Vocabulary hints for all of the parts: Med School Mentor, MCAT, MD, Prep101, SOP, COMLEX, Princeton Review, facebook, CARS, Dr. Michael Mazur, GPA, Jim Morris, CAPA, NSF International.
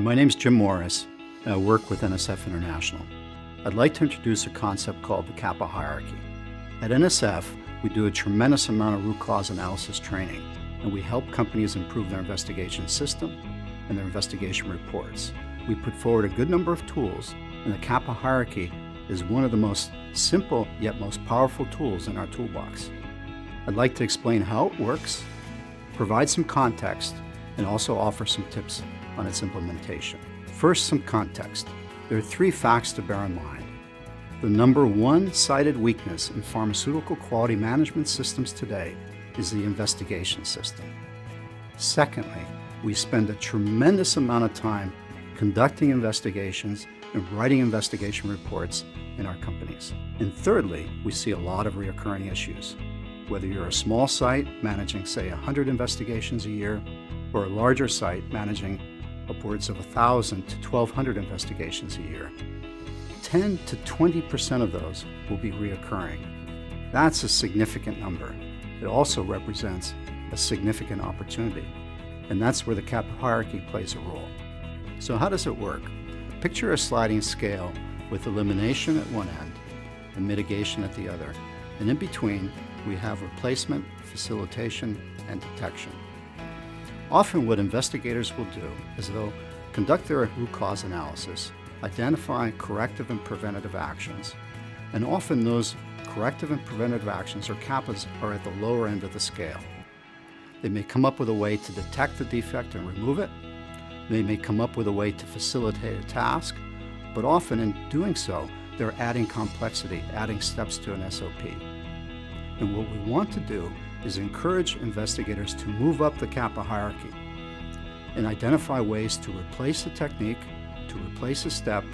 My name's Jim Morris, and I work with NSF International. I'd like to introduce a concept called the CAPA hierarchy. At NSF, we do a tremendous amount of root cause analysis training, and we help companies improve their investigation system and their investigation reports. We put forward a good number of tools, and the CAPA hierarchy is one of the most simple yet most powerful tools in our toolbox. I'd like to explain how it works, provide some context, and also offer some tips on its implementation. First, some context. There are three facts to bear in mind. The number one cited weakness in pharmaceutical quality management systems today is the investigation system. Secondly, we spend a tremendous amount of time conducting investigations and writing investigation reports in our companies. And thirdly, we see a lot of recurring issues. Whether you're a small site managing, say, 100 investigations a year, or a larger site managing upwards of 1,000 to 1,200 investigations a year, 10 to 20% of those will be reoccurring. That's a significant number. It also represents a significant opportunity, and that's where the CAPA hierarchy plays a role. So how does it work? Picture a sliding scale with elimination at one end and mitigation at the other, and in between we have replacement, facilitation, and detection. Often what investigators will do is they'll conduct their root cause analysis, identify corrective and preventative actions, and often those corrective and preventative actions, or CAPAs, are at the lower end of the scale. They may come up with a way to detect the defect and remove it. They may come up with a way to facilitate a task, but often in doing so, they're adding complexity, adding steps to an SOP. And what we want to do is encourage investigators to move up the CAPA hierarchy and identify ways to replace a technique, to replace a step,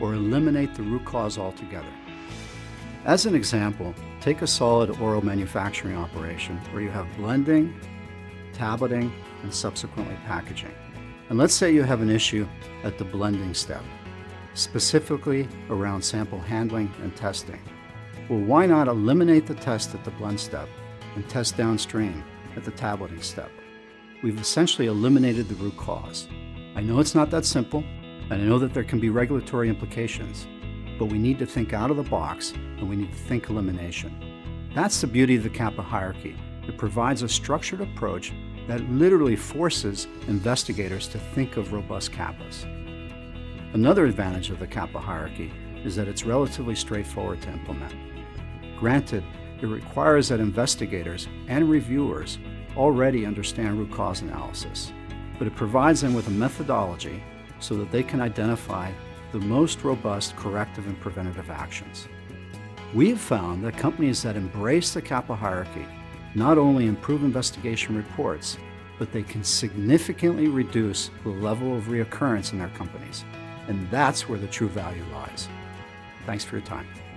or eliminate the root cause altogether. As an example, take a solid oral manufacturing operation where you have blending, tableting, and subsequently packaging. And let's say you have an issue at the blending step, specifically around sample handling and testing. Well, why not eliminate the test at the blend step and test downstream at the tableting step? We've essentially eliminated the root cause. I know it's not that simple, and I know that there can be regulatory implications, but we need to think out of the box, and we need to think elimination. That's the beauty of the CAPA hierarchy. It provides a structured approach that literally forces investigators to think of robust CAPAs. Another advantage of the CAPA hierarchy is that it's relatively straightforward to implement. Granted, it requires that investigators and reviewers already understand root cause analysis, but it provides them with a methodology so that they can identify the most robust corrective and preventative actions. We have found that companies that embrace the CAPA hierarchy not only improve investigation reports, but they can significantly reduce the level of reoccurrence in their companies. And that's where the true value lies. Thanks for your time.